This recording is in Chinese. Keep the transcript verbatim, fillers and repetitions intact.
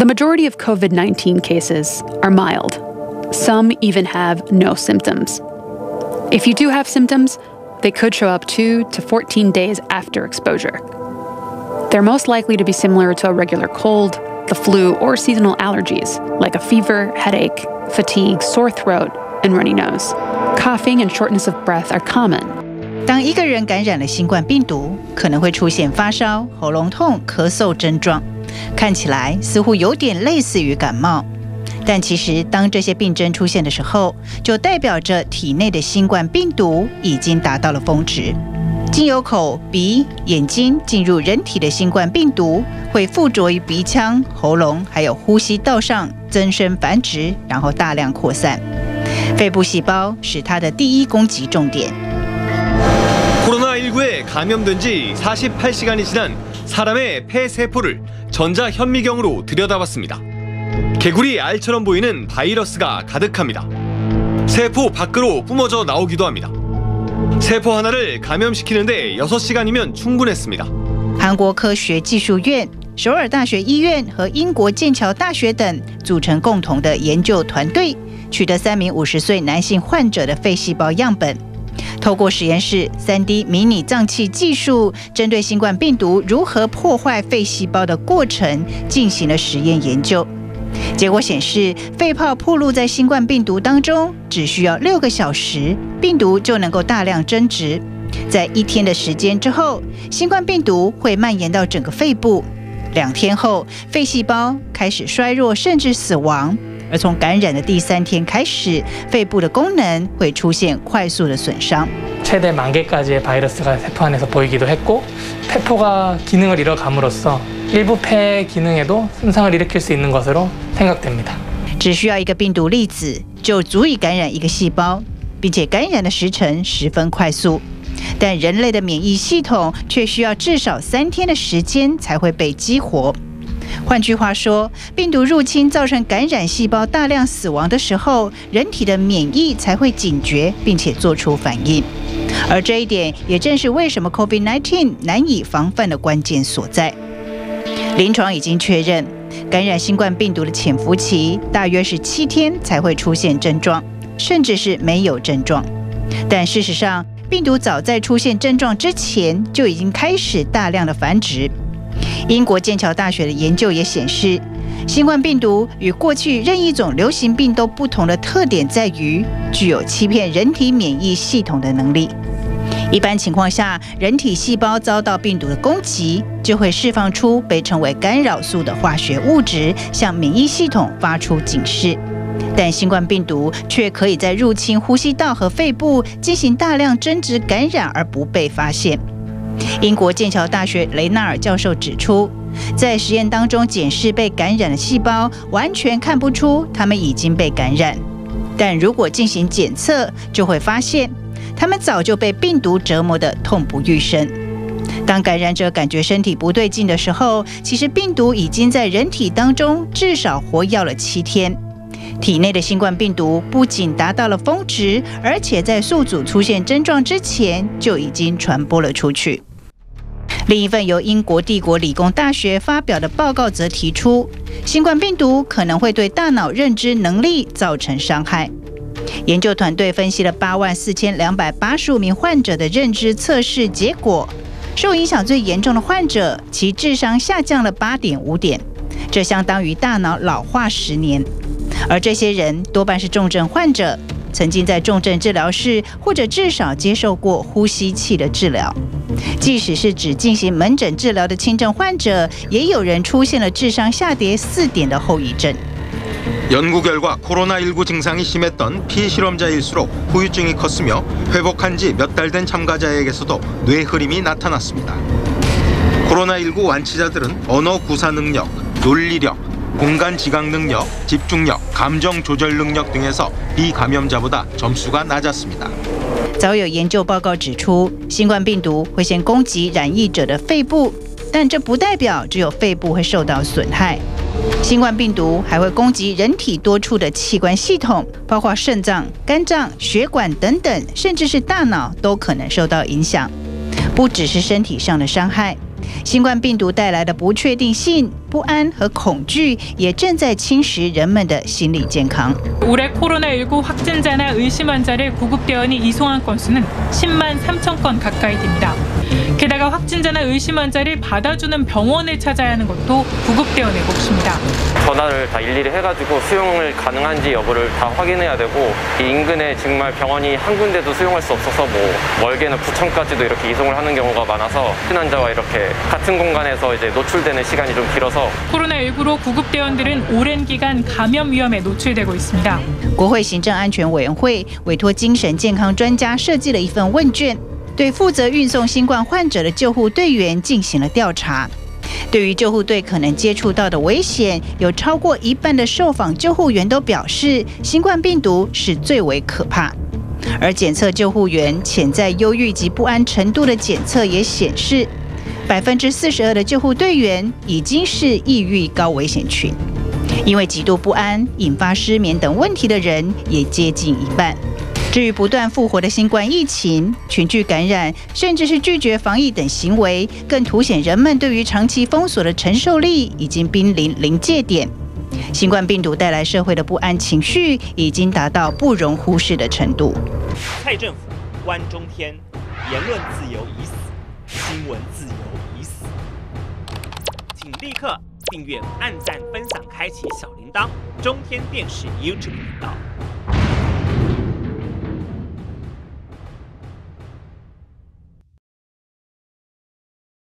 The majority of COVID nineteen cases are mild. Some even have no symptoms. If you do have symptoms, they could show up two to fourteen days after exposure. They're most likely to be similar to a regular cold, the flu, or seasonal allergies, like a fever, headache, fatigue, sore throat, and runny nose. Coughing and shortness of breath are common. 当一个人感染了新冠病毒，可能会出现发烧、喉咙痛、咳嗽症状，看起来似乎有点类似于感冒。但其实，当这些病症出现的时候，就代表着体内的新冠病毒已经达到了峰值。经由口、鼻、眼睛进入人体的新冠病毒，会附着于鼻腔、喉咙，还有呼吸道上增生繁殖，然后大量扩散。肺部细胞是它的第一攻击重点。 코로나 십구에 감염된 지 사십팔 시간이 지난 사람의 폐세포를 전자현미경으로 들여다봤습니다. 개구리 알처럼 보이는 바이러스가 가득합니다. 세포 밖으로 뿜어져 나오기도 합니다. 세포 하나를 감염시키는데 여섯 시간이면 충분했습니다. 한국과학기술院 首尔大学医院和英国剑桥大学等组成共同的研究团队，取得三名五十岁男性患者的肺细胞样本。 透过实验室 三 D 迷你脏器技术，针对新冠病毒如何破坏肺细胞的过程进行了实验研究。结果显示，肺泡暴露在新冠病毒当中，只需要六个小时，病毒就能够大量增殖。在一天的时间之后，新冠病毒会蔓延到整个肺部。两天后，肺细胞开始衰弱，甚至死亡。 而从感染的第三天开始，肺部的功能会出现快速的损伤。최대만 개까지의 바이러스가 세포 안에서 보이기도 했고, 세포가 기능을 잃어감으로써 일부 폐 기능에도 손상을 일으킬 수 있는 것으로 생각됩니다. 只需要一个病毒粒子就足以感染一个细胞，并且感染的时程十分快速。但人类的免疫系统却需要至少三天的时间才会被激活。 换句话说，病毒入侵造成感染细胞大量死亡的时候，人体的免疫才会警觉，并且做出反应。而这一点也正是为什么 COVID 十九 难以防范的关键所在。临床已经确认，感染新冠病毒的潜伏期大约是七天才会出现症状，甚至是没有症状。但事实上，病毒早在出现症状之前就已经开始大量的繁殖。 英国剑桥大学的研究也显示，新冠病毒与过去任意种流行病都不同的特点在于，具有欺骗人体免疫系统的能力。一般情况下，人体细胞遭到病毒的攻击，就会释放出被称为干扰素的化学物质，向免疫系统发出警示。但新冠病毒却可以在入侵呼吸道和肺部进行大量增殖感染而不被发现。 英国剑桥大学雷纳尔教授指出，在实验当中检视被感染的细胞，完全看不出它们已经被感染。但如果进行检测，就会发现它们早就被病毒折磨得痛不欲生。当感染者感觉身体不对劲的时候，其实病毒已经在人体当中至少活跃了七天。体内的新冠病毒不仅达到了峰值，而且在宿主出现症状之前就已经传播了出去。 另一份由英国帝国理工大学发表的报告则提出，新冠病毒可能会对大脑认知能力造成伤害。研究团队分析了八万四千两百八十五名患者的认知测试结果，受影响最严重的患者，其智商下降了 八点五 点，这相当于大脑老化十年。而这些人多半是重症患者，曾经在重症治疗室或者至少接受过呼吸器的治疗。 即使是只进行门诊治疗的轻症患者，也有人出现了智商下跌四点的后遗症。연구 결과 코로나 십구 증상이 심했던 피실험자일수록 후유증이 컸으며 회복한 지 몇 달 된 참가자에게서도 뇌 흐림이 나타났습니다. 코로나 십구 완치자들은 언어 구사 능력, 논리력, 공간 지각 능력, 집중력, 감정 조절 능력 등에서 비감염자보다 점수가 낮았습니다. 早有研究报告指出，新冠病毒会先攻击染疫者的肺部，但这不代表只有肺部会受到损害。新冠病毒还会攻击人体多处的器官系统，包括肾脏、肝脏、血管等等，甚至是大脑都可能受到影响。不只是身体上的伤害，新冠病毒带来的不确定性不安和恐惧也正在侵蚀人们的心理健康。올해 코로나 십구 확진자나 의심 환자를 구급 대원이 이송한 건수는 십만 삼천 건 가까이 됩니다. 게다가 확진자나 의심 환자를 받아주는 병원을 찾아야 하는 것도 구급 대원의 몫입니다. 전화를 다 일일이 해가지고 수용을 가능한지 여부를 다 확인해야 되고, 이 인근에 정말 병원이 한 군데도 수용할 수 없어서 뭐 멀게는 부천까지도 이렇게 이송을 하는 경우가 많아서 피난자와 이렇게 같은 공간에서 이제 노출되는 시간이 좀 길어서. 코로나 십구로 구급 대원들은 오랜 기간 감염 위험에 노출되고 있습니다. 国会行政安全委员会委托精神健康专家设计了一份问卷。 对负责运送新冠患者的救护队员进行了调查。对于救护队可能接触到的危险，有超过一半的受访救护员都表示，新冠病毒是最为可怕。而检测救护员潜在忧郁及不安程度的检测也显示，百分之四十二的救护队员已经是抑郁高危险群。因为极度不安引发失眠等问题的人也接近一半。 至于不断复活的新冠疫情、群聚感染，甚至是拒绝防疫等行为，更凸显人们对于长期封锁的承受力已经濒临临界点。新冠病毒带来社会的不安情绪，已经达到不容忽视的程度。蔡政府关中天，言论自由已死，新闻自由已死。请立刻订阅、按赞、分享、开启小铃铛，中天电视 YouTube 频道。